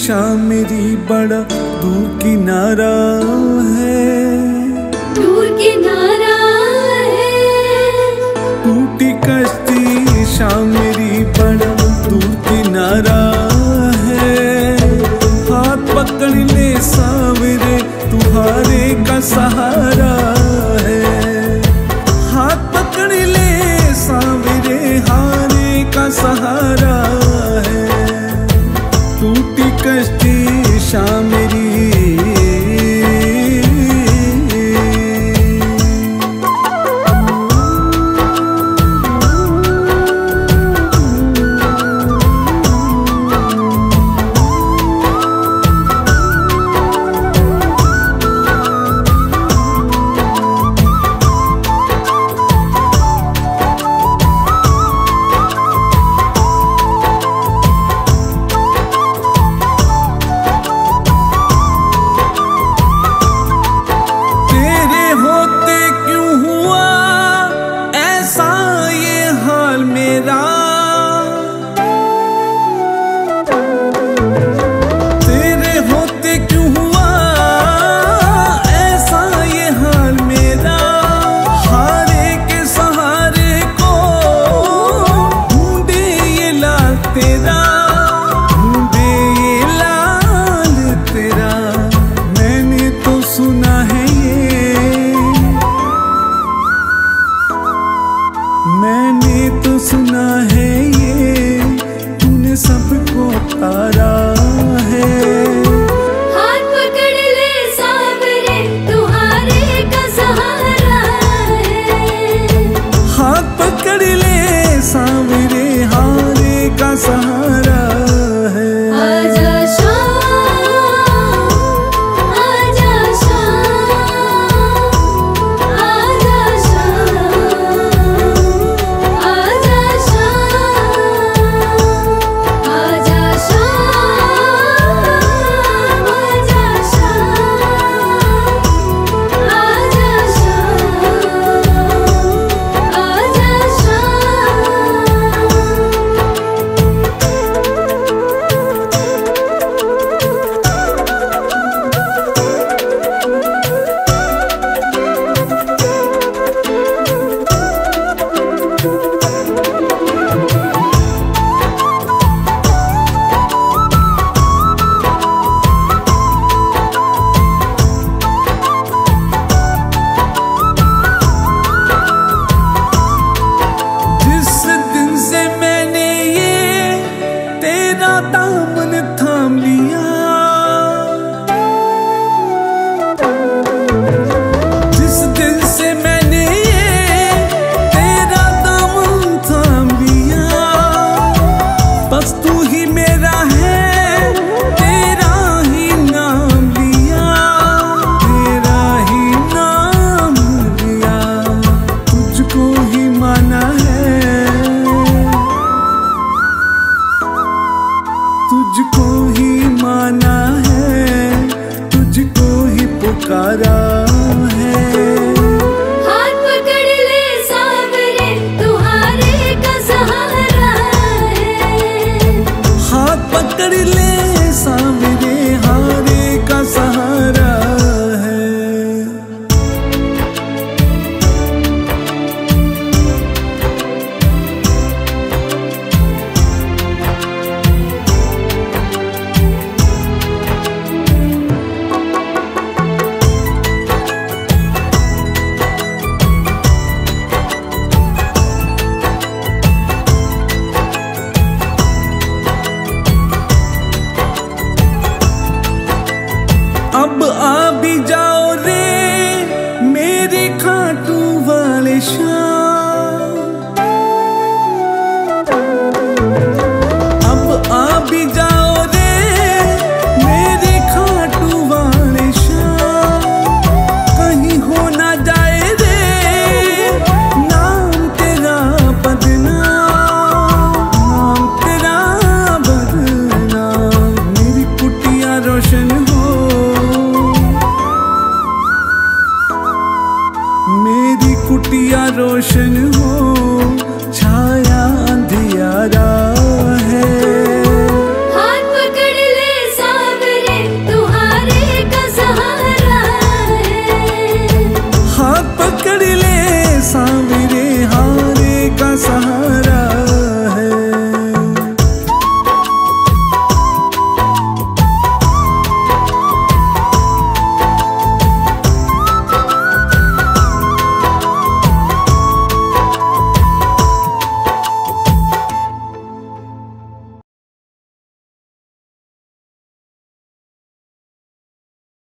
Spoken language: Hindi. दिशा मेरी बड़ा दूर किनारा है, दूर किनारा है। टूटी कश्ती शाम मेरी बड़ा दूर किनारा है। हाथ पकड़ ले सांवरे तुम्हारे का सहारा है। हाथ पकड़ ले सांवरे हारे का सहारा है। टूटी कश्ती शाम मेरी सुना है ये, तूने सबको तारा है।